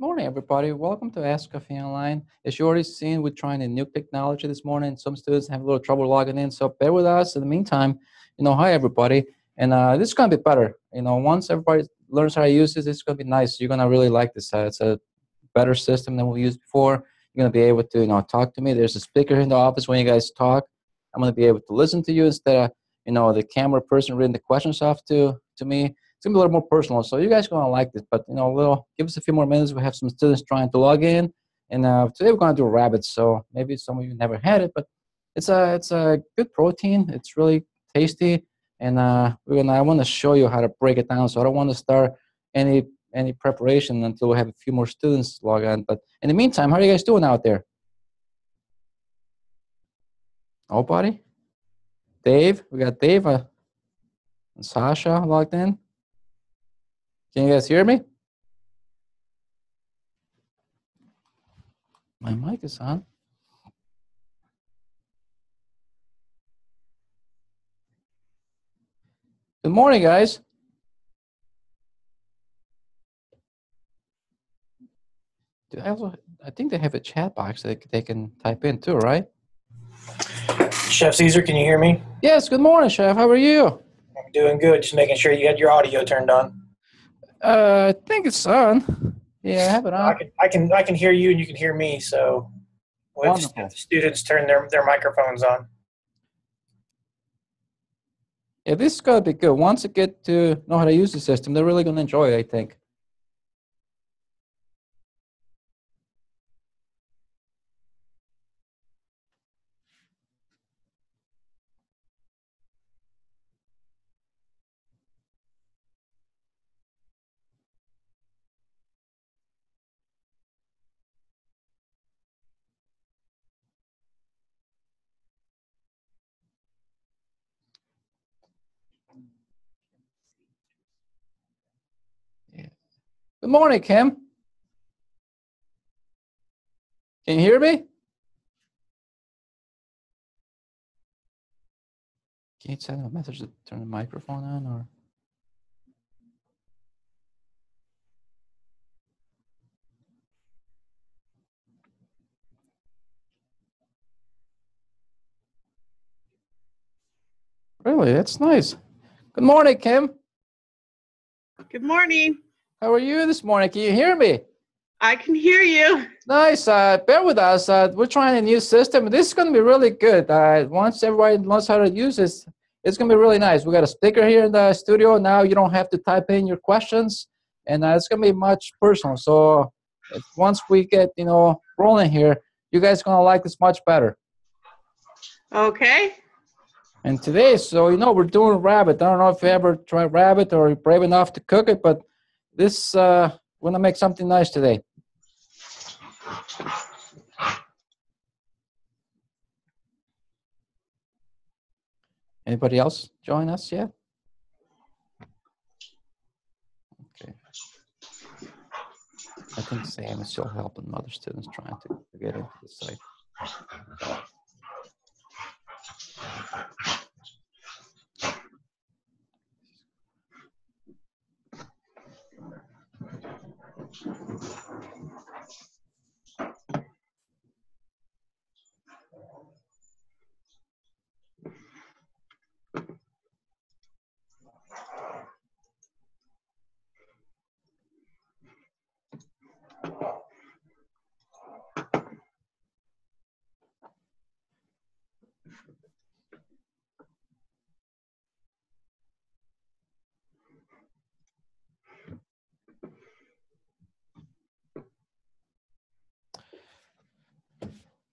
Good morning, everybody. Welcome to Ask Caffeine Online. As you already seen, we're trying a new technology this morning. Some students have a little trouble logging in, so bear with us. In the meantime, hi, everybody. And this is going to be better. Once everybody learns how to use this, it's going to be nice. You're going to really like this. It's a better system than we used before. You're going to be able to, talk to me. There's a speaker in the office when you guys talk. I'm going to be able to listen to you instead of, the camera person reading the questions off to me. It's going to be a little more personal, so you guys are going to like this, but, give us a few more minutes. We have some students trying to log in, and today we're going to do rabbits, so maybe some of you never had it, but it's a good protein. It's really tasty, and I want to show you how to break it down, so I don't want to start any preparation until we have a few more students log on, but in the meantime, how are you guys doing out there? Nobody? Dave? We got Dave and Sasha logged in. Can you guys hear me? My mic is on. Good morning, guys. I think they have a chat box that they can type in too, right? Chef Caesar, can you hear me? Yes, good morning, Chef. How are you? I'm doing good. Just making sure you had your audio turned on. I think it's on. Yeah, I have it on. I can hear you, and you can hear me. So we'll just have the students turn their microphones on. Yeah, this is gonna be good. Once they get to know how to use the system, they're really gonna enjoy it, I think. Good morning, Kim. Can you hear me? Can you send a message to turn the microphone on, or? Really, that's nice. Good morning, Kim. Good morning. How are you this morning? Can you hear me? I can hear you. Nice. Bear with us. We're trying a new system. This is going to be really good. Once everybody learns how to use this, it's going to be really nice. We got a speaker here in the studio. Now you don't have to type in your questions, and it's going to be much personal. So once we get, rolling here, you guys are going to like this much better. Okay. And today, we're doing rabbit. I don't know if you ever tried rabbit or you're brave enough to cook it, but this, we're gonna make something nice today. Anybody else join us yet? Okay. I think Sam is still helping other students trying to get into the site.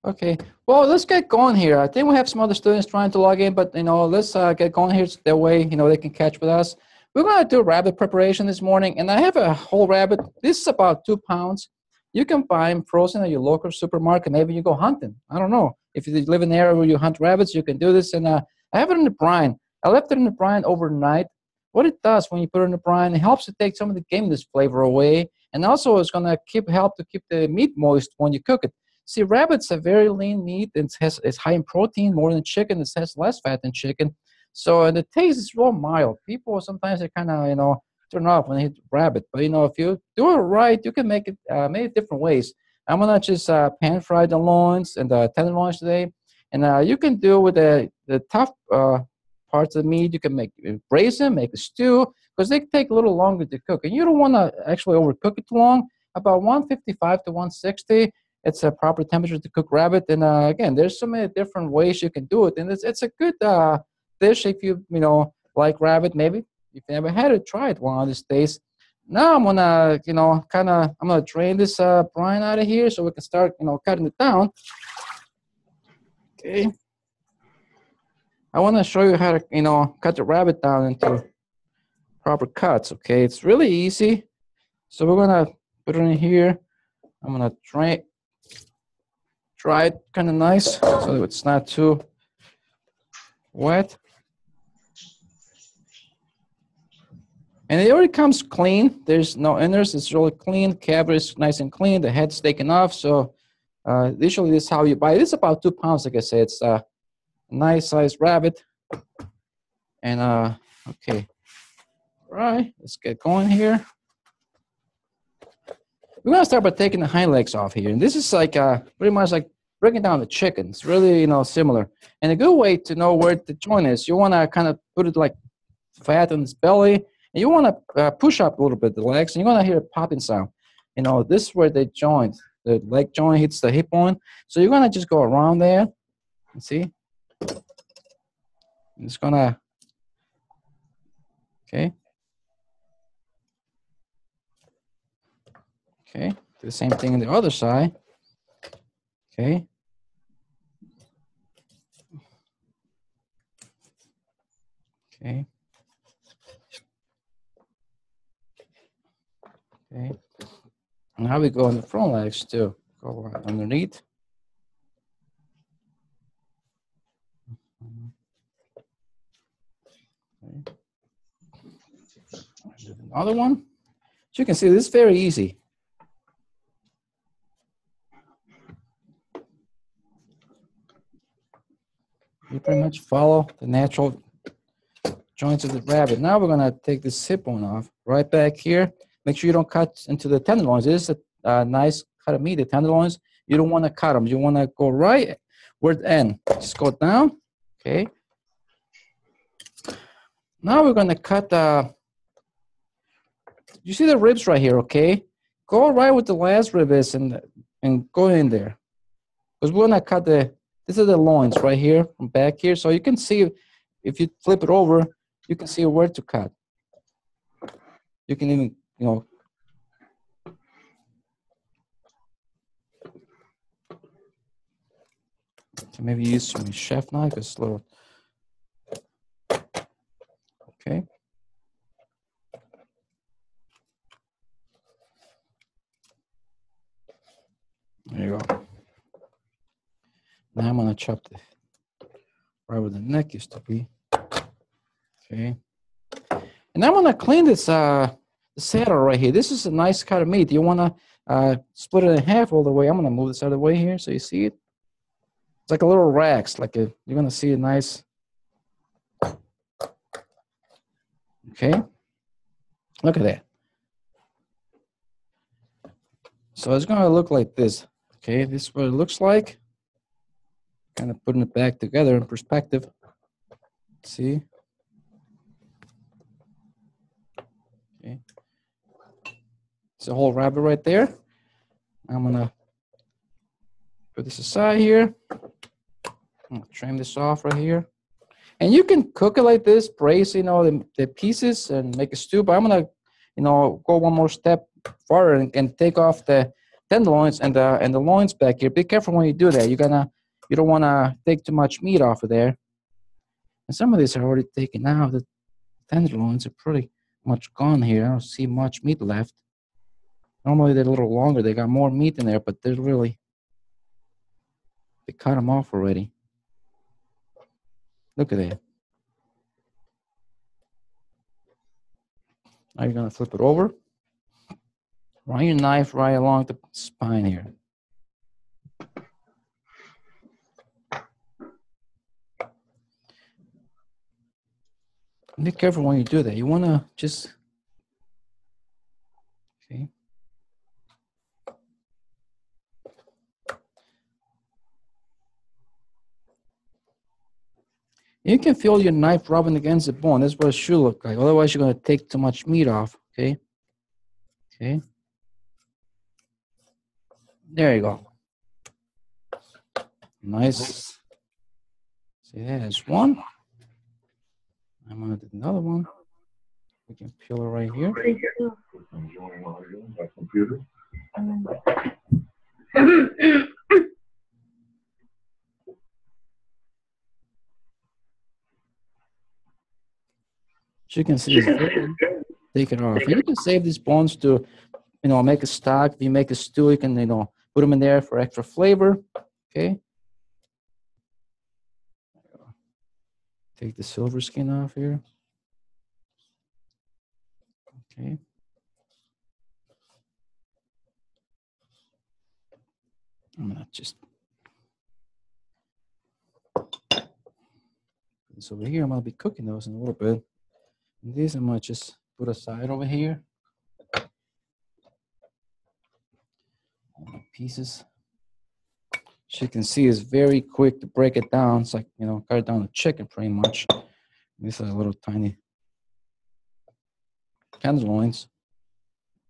Okay, well, let's get going here. I think we have some other students trying to log in, but, let's get going here. So that way, they can catch with us. We're going to do rabbit preparation this morning, and I have a whole rabbit. This is about 2 pounds. You can buy them frozen at your local supermarket. Maybe you go hunting. I don't know. If you live in an area where you hunt rabbits, you can do this. And I have it in the brine. I left it in the brine overnight. What it does when you put it in the brine, it helps to take some of the gameness flavor away, and also it's going to help to keep the meat moist when you cook it. See, rabbit's a very lean meat. It's high in protein, more than chicken. It has less fat than chicken. So, and the taste is real mild. People sometimes, they kind of, turn off when I hit rabbit. But, you know, if you do it right, you can make it many different ways. I'm going to just pan fry the loins and the tenderloins today. And you can do with the tough parts of the meat. You can make braise them, make a stew, because they take a little longer to cook. And you don't want to actually overcook it too long. About 155 to 160, it's a proper temperature to cook rabbit. And again, there's so many different ways you can do it. And it's a good dish if you know, like rabbit. Maybe if you never had it, try it one of these days. Now I'm gonna, you know, I'm gonna drain this brine out of here so we can start, you know, cutting it down. Okay. I want to show you how to, you know, cut the rabbit down into proper cuts. Okay, it's really easy. So we're gonna put it in here. I'm gonna dry it kind of nice so that it's not too wet. And it already comes clean. There's no innards. It's really clean. Cavity is nice and clean. The head's taken off. So usually this is how you buy it. It's about 2 pounds, like I said. It's a nice sized rabbit. And okay. All right, let's get going here. We're gonna start by taking the hind legs off here. And this is like pretty much like breaking down the chicken. It's really, you know, similar. And a good way to know where the joint is, you wanna kind of put it like fat on its belly. You want to push up a little bit the legs, and you're going to hear a popping sound. You know, this is where they join. The leg joint hits the hip bone. So you're going to just go around there. You see? It's going to, okay. Okay. Do the same thing on the other side. Okay. Okay. Okay, now we go on the front legs too. Go underneath. Okay. Another one. As you can see, this is very easy. You pretty much follow the natural joints of the rabbit. Now we're gonna take this hip bone off right back here. Make sure you don't cut into the tenderloins. This is a nice cut of meat, the tenderloins. You don't want to cut them. You want to go right where the end. Just go down, okay? Now we're going to cut you see the ribs right here, okay? Go right where the last rib is and go in there. Because we're going to cut this is the loins right here, from back here. So you can see, if you flip it over, you can see where to cut. You can even, you know, can maybe use some chef knife, it's a little, okay. There you go. Now I'm gonna chop the, right where the neck used to be, okay. And I'm gonna clean this, the saddle right here. This is a nice cut of meat. You want to split it in half all the way. I'm going to move this out of the way here so you see it. It's like a little racks. Like you're going to see a nice. Okay. Look at that. So it's going to look like this. Okay. This is what it looks like. Kind of putting it back together in perspective. See? Okay. It's a whole rabbit right there. I'm gonna put this aside here. I'm gonna trim this off right here. And you can cook it like this, braise, you know, the pieces and make a stew, but I'm gonna, you know, go one more step farther and take off the tenderloins and the loins back here. Be careful when you do that. You don't wanna take too much meat off of there. And some of these are already taken out. The tenderloins are pretty much gone here. I don't see much meat left. Normally they're a little longer. They got more meat in there, but they're really, they cut them off already. Look at that. Now you're gonna flip it over. Run your knife right along the spine here. Be careful when you do that. You wanna just You can feel your knife rubbing against the bone. That's what it should look like. Otherwise, you're going to take too much meat off, okay? Okay. There you go. Nice. See, there's one. I'm going to do another one. We can peel it right here. I'm joining my computer. So you can see this, take it off. You can save these bones to, you know, make a stock. If you make a stew, you can, you know, put them in there for extra flavor. Okay. Take the silver skin off here. Okay. I'm gonna just put this over here. I'm gonna be cooking those in a little bit. And these I'm gonna just put aside over here. All my pieces. As you can see, it's very quick to break it down. It's like, you know, cut down the chicken pretty much. These are little tiny tenderloins.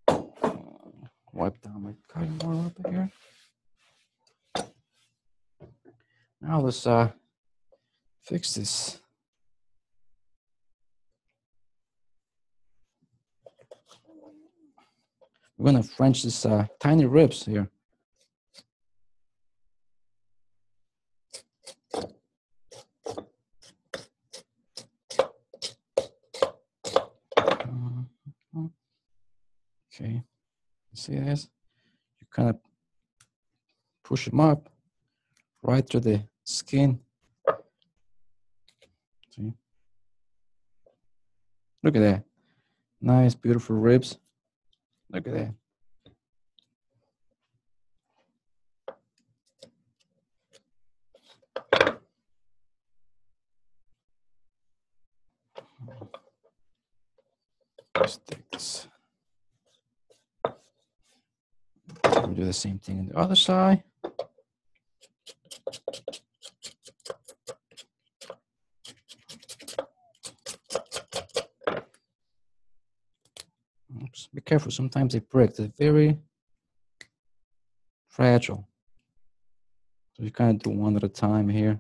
Wipe down my cutting board up here. Now let's fix this. We're gonna French this tiny ribs here. Okay, see this? You kind of push them up right through the skin. See? Look at that. Nice, beautiful ribs. Look at that. Let's take this. We'll do the same thing on the other side. Oops, be careful, sometimes they break. They're very fragile. So you kind of do one at a time here.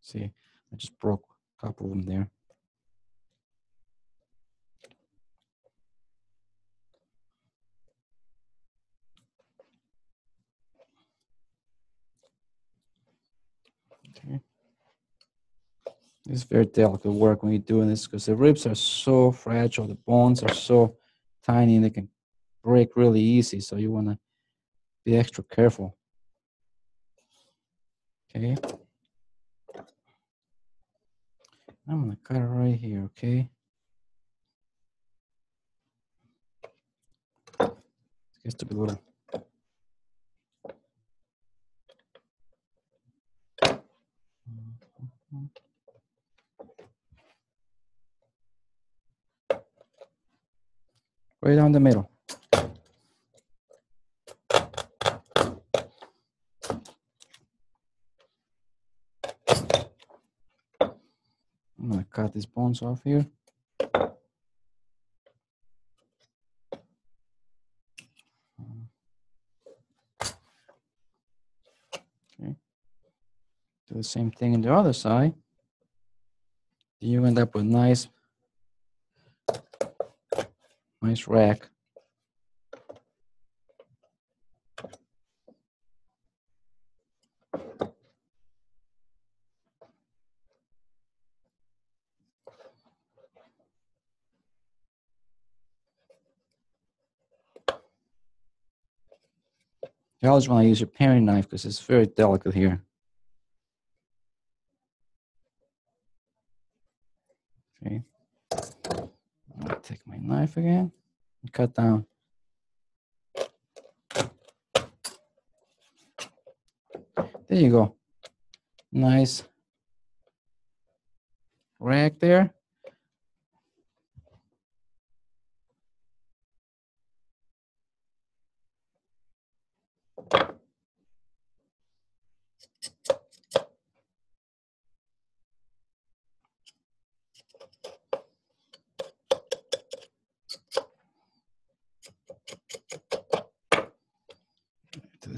See, I just broke a couple of them there. It's very delicate work when you're doing this because the ribs are so fragile, the bones are so tiny, and they can break really easy. So you want to be extra careful. Okay. I'm going to cut it right here, okay? It gets to be a little... Right down the middle. I'm gonna cut these bones off here. Okay. Do the same thing on the other side. You end up with nice. Nice rack. You always want to use your paring knife because it's very delicate here. Okay. I'll take my knife again. Cut down. There you go. Nice rack there.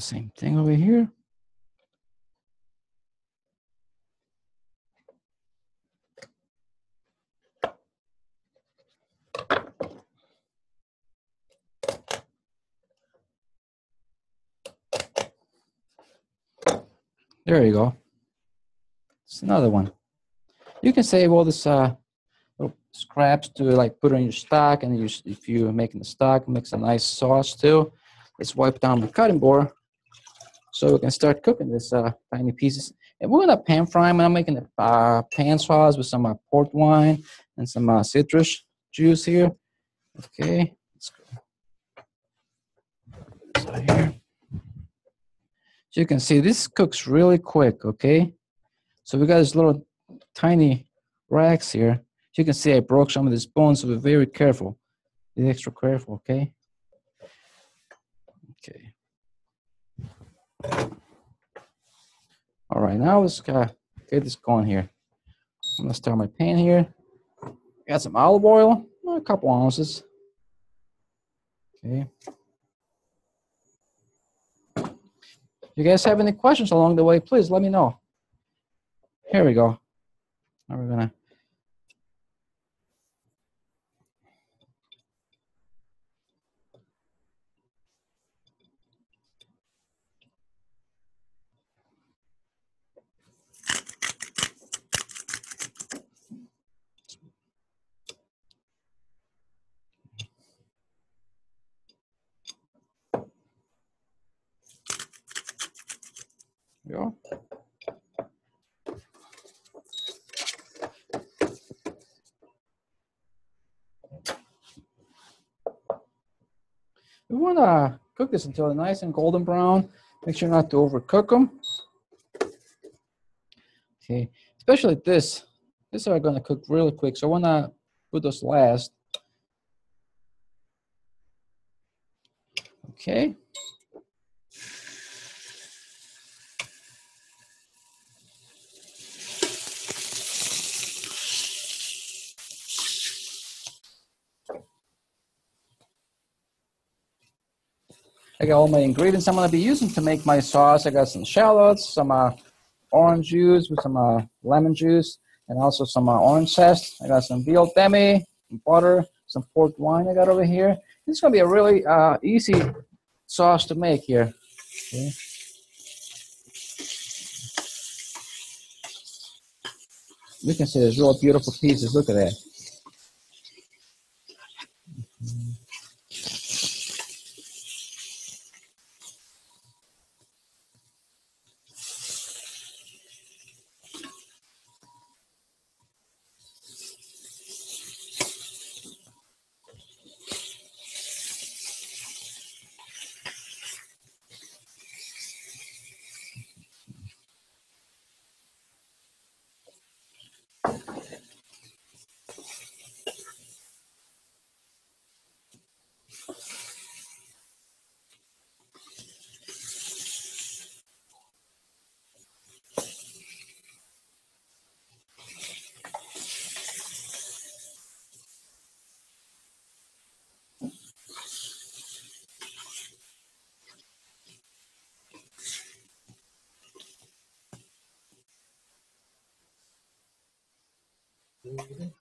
same thing over here. There you go. It's another one. You can save all this little scraps to like put on your stock, and you, if you're making the stock, makes a nice sauce too. Let's wipe down the cutting board so we can start cooking this tiny pieces. And we're gonna pan fry them. I'm making the pan sauce with some port wine and some citrus juice here. Okay, let's go. So here. So you can see this cooks really quick, okay? So we got this little tiny racks here. So you can see I broke some of these bones, so be very careful. Be extra careful, okay? Okay. All right, now let's get this going here. I'm gonna start my pan here. Got some olive oil, a couple ounces. Okay. You guys have any questions along the way, please let me know. Here we go. Now we're gonna go. We want to cook this until nice and golden brown. Make sure not to overcook them. Okay, especially this. These are going to cook really quick, so I want to put those last. Okay. I got all my ingredients I'm going to be using to make my sauce. I got some shallots, some orange juice with some lemon juice, and also some orange zest. I got some veal demi, some butter, some port wine I got over here. This is going to be a really easy sauce to make here. Okay. You can see there's real beautiful pieces. Look at that. Okay.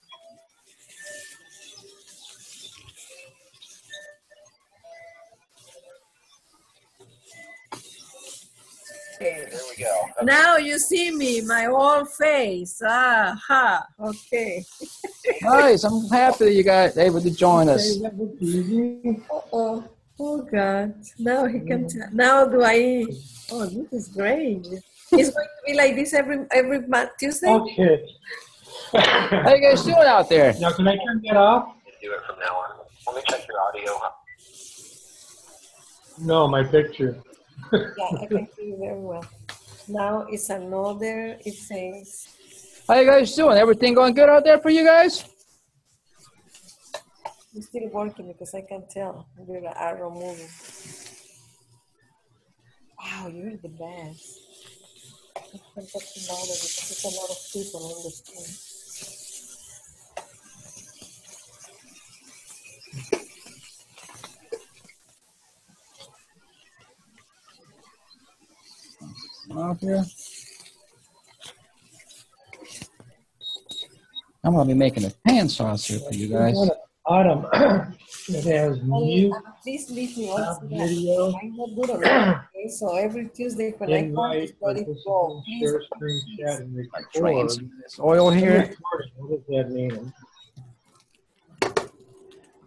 There we go. Okay. Now you see me, my whole face. Aha. Okay. Nice. I'm happy that you guys able to join us. Uh-oh. Oh God. Now he can. Now do I? Oh, this is great. It's going to be like this every Tuesday. Okay. How you guys doing out there? Now, can I turn that off? You do it from now on. Let me check your audio. No, my picture. Yeah, I can see you very well. Now it's another, it says. How you guys doing? Everything going good out there for you guys? We're still working because I can tell. You're the arrow moving. Wow, you're the best. I can't talk about it because there's a lot of people on the screen. here. I'm going to be making a pan sauce here for you guys. Autumn, it has new please leave me also video. I'm not good on that. Okay, so every Tuesday when I come, it's not involved. Please, drain some of this oil here. What does that mean?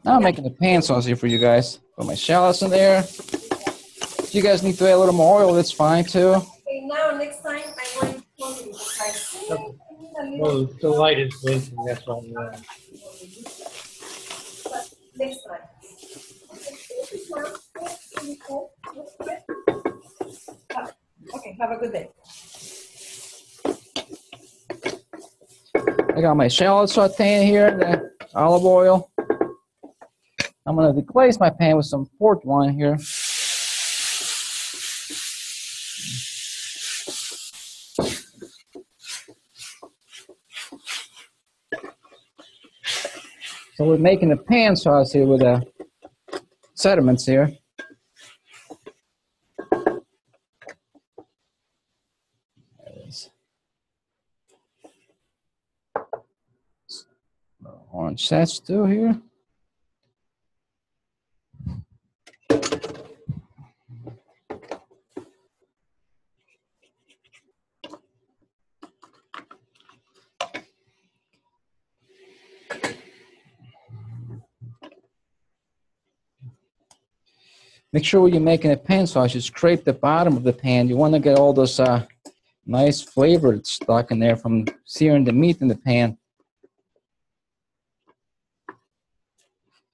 Now I'm making a pan sauce here for you guys. Put my shallots in there. If you guys need to add a little more oil, that's fine too. Okay, now next time I want to call you because I see well, the light is blinking, that's all I'm doing. Next time. Okay, have a good day. I got my shallot sauteing here, the olive oil. I'm going to deglaze my pan with some port wine here. So we're making the pan sauce here with the sediments here. There it is. Orange zest too here. Make sure when you're making a pan sauce, you scrape the bottom of the pan. You want to get all those nice flavors stuck in there from searing the meat in the pan.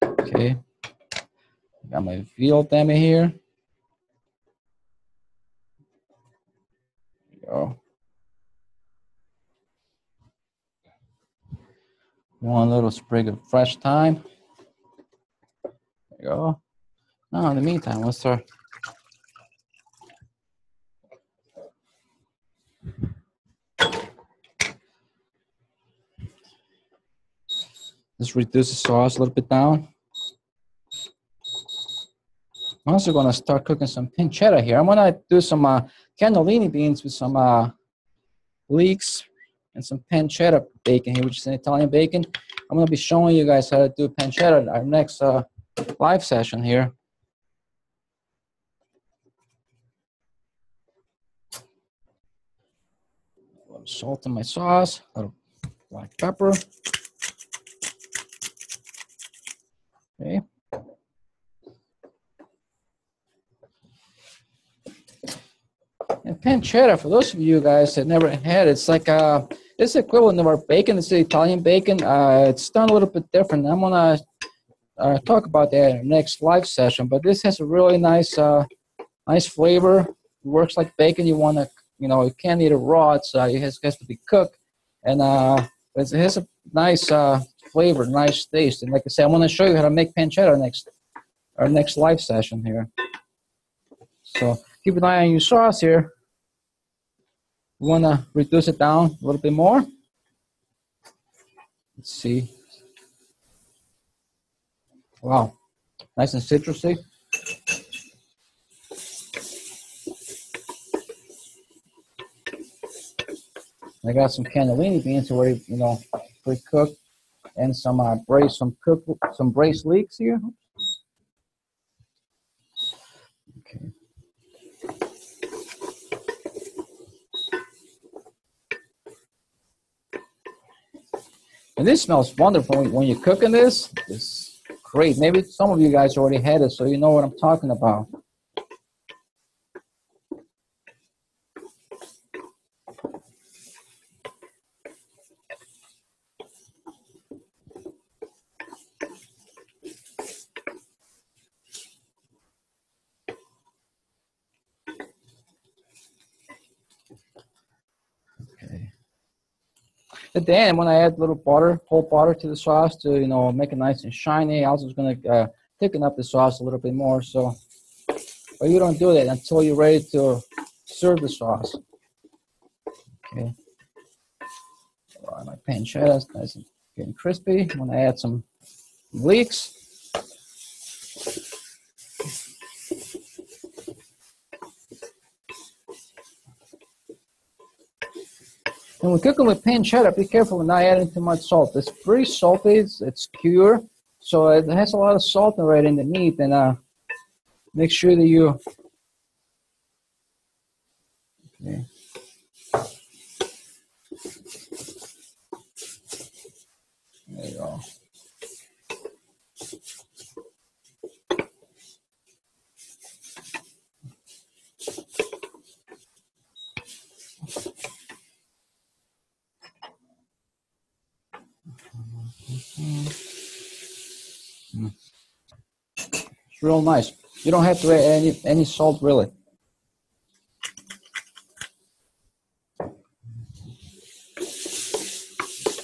Okay, got my veal demi here. There we go. One little sprig of fresh thyme. There we go. Now, in the meantime, let's start. Just reduce the sauce a little bit down. I'm also going to start cooking some pancetta here. I'm going to do some cannellini beans with some leeks and some pancetta bacon here, which is an Italian bacon. I'm going to be showing you guys how to do pancetta in our next live session here. Salt in my sauce, a little black pepper. Okay. And pancetta, for those of you guys that never had, it's like it's equivalent of our bacon. It's the Italian bacon. It's done a little bit different. I'm gonna talk about that in our next live session. But this has a really nice, nice flavor. It works like bacon. You want to. You know, you can't eat it raw. It's, it has to be cooked, and it has a nice flavor, nice taste. And like I said, I want to show you how to make pancetta next our next live session here. So keep an eye on your sauce here. You want to reduce it down a little bit more. Let's see. Wow, nice and citrusy. I got some cannellini beans already, you know, pre-cooked, and some braised leeks here. Okay. And this smells wonderful when you're cooking this. It's great. Maybe some of you guys already had it, so you know what I'm talking about. At the end, when I add a little butter, whole butter to the sauce to, you know, make it nice and shiny, I also was going to thicken up the sauce a little bit more. So, but you don't do that until you're ready to serve the sauce. Okay. All right, my pancetta is nice and getting crispy. I'm going to add some leeks. And we cook them with pancetta. Be careful with not adding too much salt. It's pretty salty. It's pure. So it has a lot of salt right in the meat. And make sure that you... Okay. There you go. It's real nice. You don't have to add any salt really.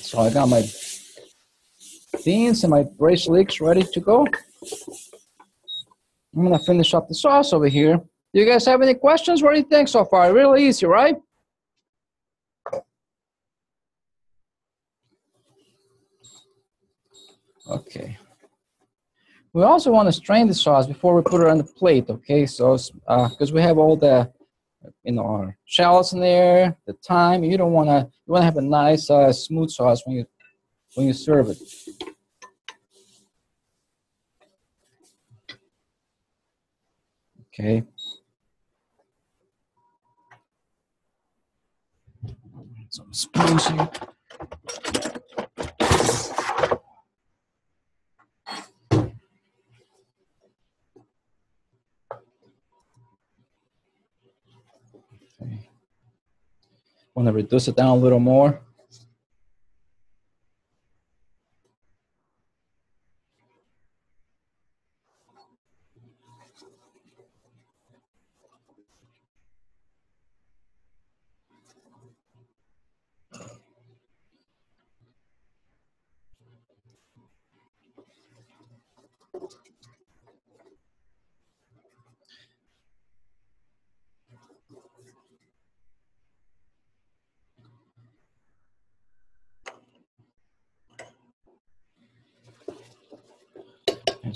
So I got my beans and my braised leeks ready to go. I'm gonna finish up the sauce over here. Do you guys have any questions? What do you think so far? Really easy, right? Okay. We also want to strain the sauce before we put it on the plate, okay? So, because we have all the, you know, our shallots in there, the thyme. You don't want to. You want to have a nice, smooth sauce when you serve it. Okay. Some spoons here. Want to reduce it down a little more.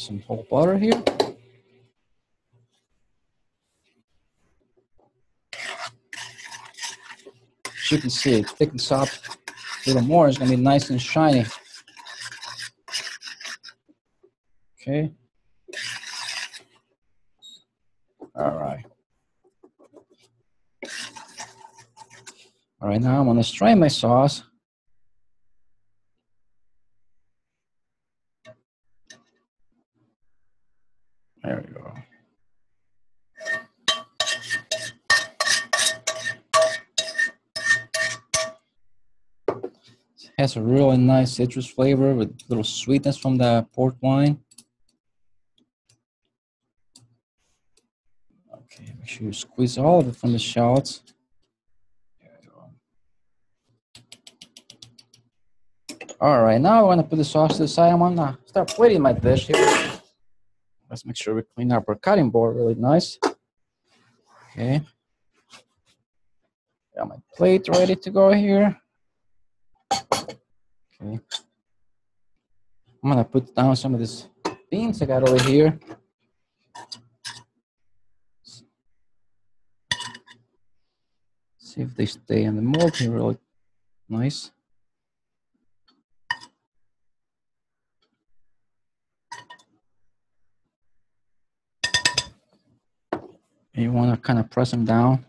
Some whole butter here. As you can see, it thickens up a little more. It's going to be nice and shiny. Okay. All right. All right, now I'm going to strain my sauce. There we go. It has a really nice citrus flavor with a little sweetness from the port wine. Okay, make sure you squeeze all of it from the shallots. There we go. All right, now I want to put the sauce to the side. I'm gonna start plating my dish here. Let's make sure we clean up our cutting board really nice. Okay. Got my plate ready to go here. Okay. I'm gonna put down some of these beans I got over here. See if they stay in the mold here really nice. You want to kind of press them down.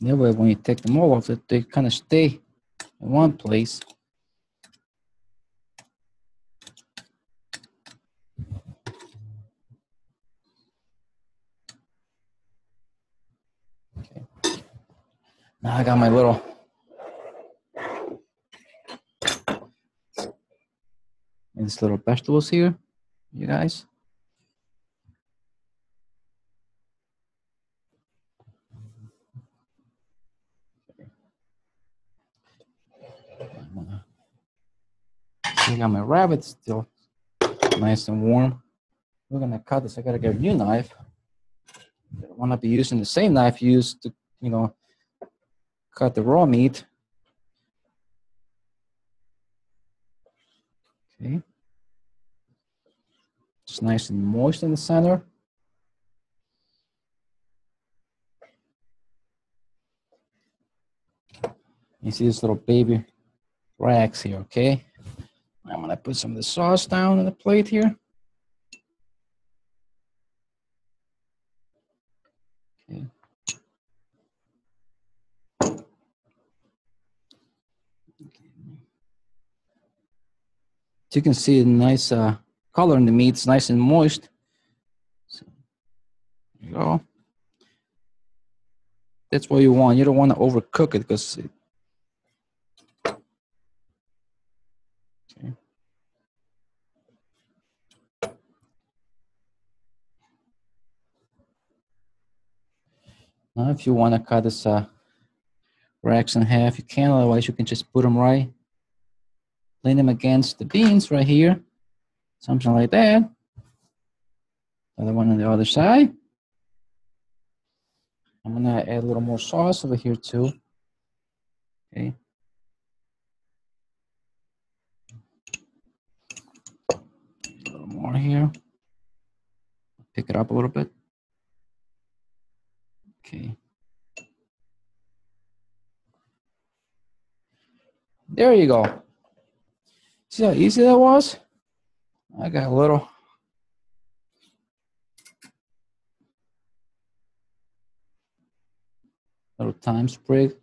That way, when you take them all off, they kind of stay in one place. Okay. Now I got my little these little vegetables here, you guys. I got my rabbit still nice and warm. We're gonna cut this. I gotta get a new knife. I don't wanna be using the same knife used to, you know, cut the raw meat. Okay. It's nice and moist in the center. You see this little baby rags here, okay? I'm gonna put some of the sauce down on the plate here. Okay. As you can see, a nice color in the meat. It's nice and moist. So, there you go. That's what you want. You don't want to overcook it because it, now, if you want to cut this racks in half, you can. Otherwise, you can just put them right, lean them against the beans right here, something like that. Another one on the other side. I'm gonna add a little more sauce over here too. Okay. A little more here. Pick it up a little bit. Okay. There you go. See how easy that was? I got a little. Little thyme sprig.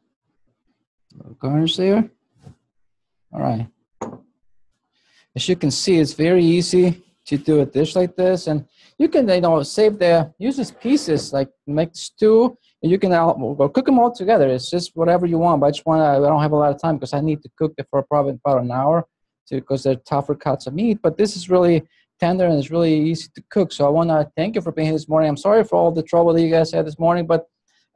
A little garnish there. All right. As you can see, it's very easy to do a dish like this, and you can, you know, save the, use these pieces, like make stew, and you can go cook them all together. It's just whatever you want, but I just want to, I don't have a lot of time because I need to cook it for probably about an hour because they're tougher cuts of meat, but this is really tender and it's really easy to cook. So I want to thank you for being here this morning. I'm sorry for all the trouble that you guys had this morning, but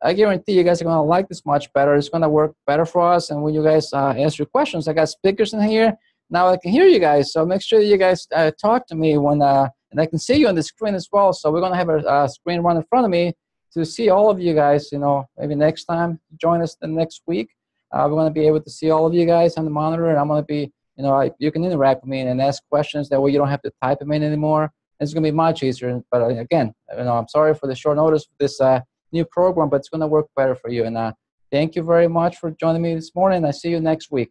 I guarantee you guys are going to like this much better. It's going to work better for us, and when you guys ask your questions, I got speakers in here. Now I can hear you guys, so make sure that you guys talk to me when, and I can see you on the screen as well. So we're gonna have a screen run in front of me to see all of you guys. You know, maybe next time join us the next week. We're gonna be able to see all of you guys on the monitor, and I'm gonna be, you know, you can interact with me and ask questions. That way you don't have to type them in anymore. It's gonna be much easier. But again, you know, I'm sorry for the short notice of this new program, but it's gonna work better for you. And thank you very much for joining me this morning. I see you next week.